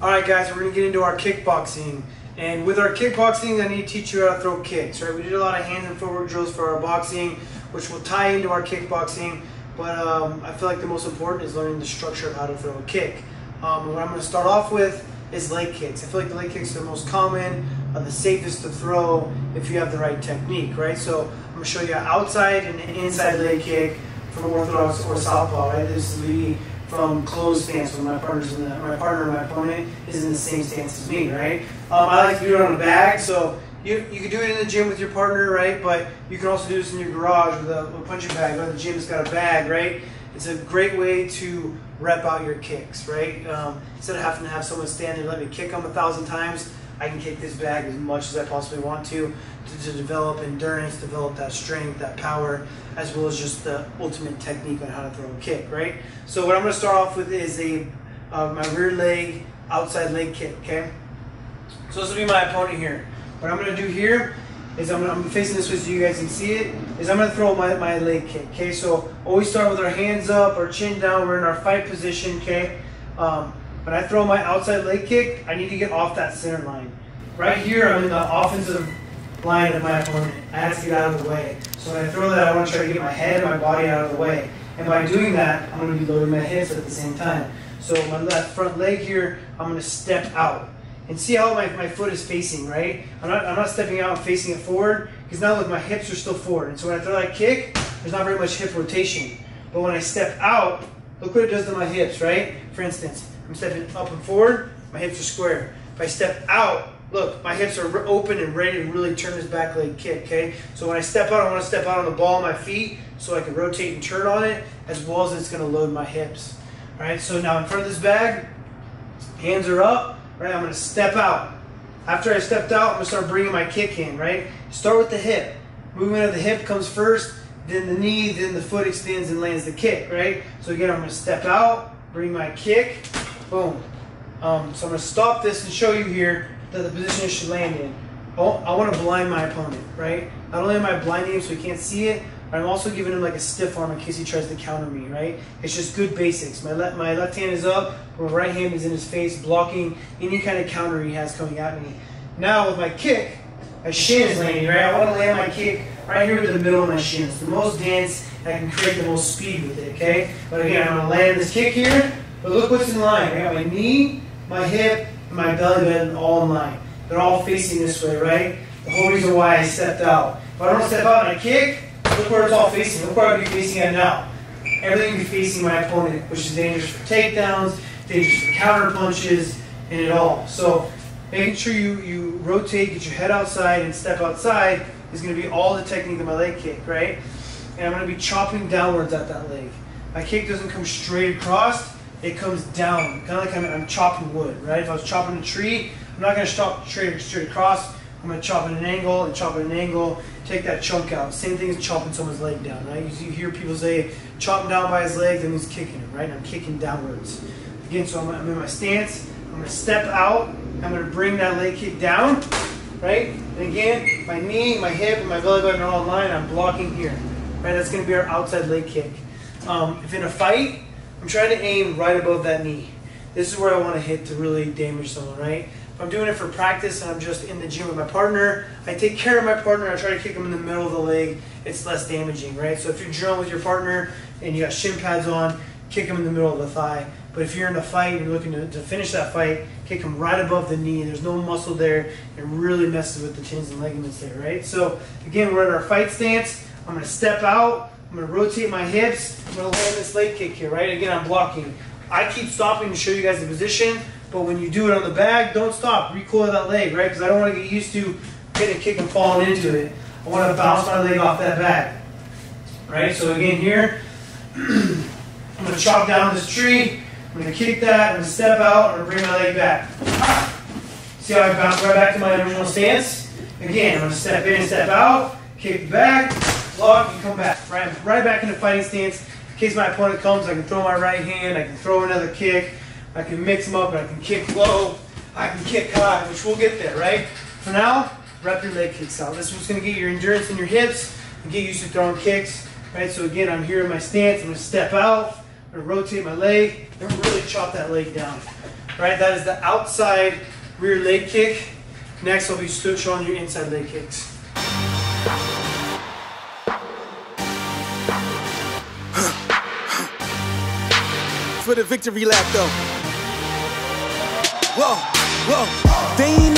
Alright guys, we're going to get into our kickboxing. And with our kickboxing, I need to teach you how to throw kicks. Right? We did a lot of hands and footwork drills for our boxing, which will tie into our kickboxing. But I feel like the most important is learning the structure of how to throw a kick. What I'm going to start off with is leg kicks. I feel like the leg kicks are the most common, are the safest to throw if you have the right technique, right? So I'm going to show you an outside and an inside leg kick from orthodox or southpaw, right? This would be from closed stance when my opponent is in the same stance as me, right? I like to do it on the back, so you can do it in the gym with your partner, right? But you can also do this in your garage with a punching bag. Go to the gym, it's got a bag, right? It's a great way to rep out your kicks, right? Instead of having to have someone stand there and let me kick them 1,000 times, I can kick this bag as much as I possibly want to develop endurance, develop that strength, that power, as well as just the ultimate technique on how to throw a kick, right? So what I'm going to start off with is my rear leg, outside leg kick, okay? So this will be my opponent here. What I'm going to do here is I'm facing this way so you guys can see it, is I'm going to throw my leg kick, okay? So always start with our hands up, our chin down, we're in our fight position, okay? When I throw my outside leg kick, I need to get off that center line. Right here, I'm in the offensive line of my opponent. I have to get out of the way. So when I throw that, I want to try to get my head and my body out of the way. And by doing that, I'm going to be loading my hips at the same time. So my left front leg here, I'm going to step out. And see how my foot is facing, right? I'm not stepping out and facing it forward, because now look, my hips are still forward. And so when I throw that kick, there's not very much hip rotation. But when I step out, look what it does to my hips, right? For instance, I'm stepping up and forward, my hips are square. If I step out, look, my hips are open and ready to really turn this back leg kick, okay? So when I step out, I want to step out on the ball of my feet so I can rotate and turn on it, as well as it's going to load my hips. All right, so now in front of this bag, hands are up, right? I'm going to step out. After I stepped out, I'm going to start bringing my kick in, right? Start with the hip. Movement of the hip comes first, then the knee, then the foot extends and lands the kick, right? So again, I'm going to step out, bring my kick, boom. So I'm going to stop this and show you here that the position it should land in. Oh, I want to blind my opponent, right? Not only am I blinding him so he can't see it, but I'm also giving him like a stiff arm in case he tries to counter me, right? It's just good basics. My left hand is up, my right hand is in his face, blocking any kind of counter he has coming at me. Now with my kick, my shin is landing, right? I want to land my kick right here to the middle of my shin. It's the most dense, and I can create the most speed with it, okay? But again, I'm going to land this kick here, but look what's in line. I got my knee, my hip, and my belly button all in line. They're all facing this way, right? The whole reason why I stepped out. If I don't step out and I kick, look where it's all facing. Look where I'd be facing at now. Everything would be facing my opponent, which is dangerous for takedowns, dangerous for counter punches, and it all. So making sure you rotate, get your head outside, and step outside is going to be all the technique of my leg kick, right? And I'm going to be chopping downwards at that leg. My kick doesn't come straight across, it comes down, kind of like I'm chopping wood, right? If I was chopping a tree, I'm not going to chop straight across, I'm going to chop at an angle and chop at an angle, take that chunk out. Same thing as chopping someone's leg down, right? You hear people say, chop him down by his leg, that means kicking him, right? I'm kicking downwards. Again, so I'm in my stance, I'm going to step out, I'm going to bring that leg kick down, right? And again, my knee, my hip, and my belly button are all in line, I'm blocking here, right? That's going to be our outside leg kick. If in a fight, I'm trying to aim right above that knee. This is where I want to hit to really damage someone, right? If I'm doing it for practice and I'm just in the gym with my partner, I take care of my partner, I try to kick him in the middle of the leg, it's less damaging, right? So if you're drilling with your partner and you got shin pads on, kick him in the middle of the thigh. But if you're in a fight and you're looking to finish that fight, kick him right above the knee, there's no muscle there, it really messes with the tendons and ligaments there, right? So again, we're in our fight stance, I'm going to step out, I'm going to rotate my hips, I'm going to land this leg kick here, right? Again, I'm blocking. I keep stopping to show you guys the position, but when you do it on the bag, don't stop. Recoil that leg, right? Because I don't want to get used to hitting a kick and falling into it. I want to bounce my leg off that bag, right? So again here, I'm going to chop down this tree, I'm going to kick that, I'm going to step out, I'm going to bring my leg back. See how I bounce right back to my original stance? Again, I'm going to step in, step out, kick back, block, and come back. Right back into fighting stance. In case my opponent comes, I can throw my right hand, I can throw another kick, I can mix them up, and I can kick low, I can kick high, which we'll get there, right? For now, rep your leg kicks out. This is what's going to get your endurance in your hips and get used to throwing kicks, right? So again, I'm here in my stance, I'm going to step out, I'm going to rotate my leg, and really chop that leg down. right? That is the outside rear leg kick. Next, I'll be showing you inside leg kicks. For the victory lap, though. Whoa, whoa. They ain't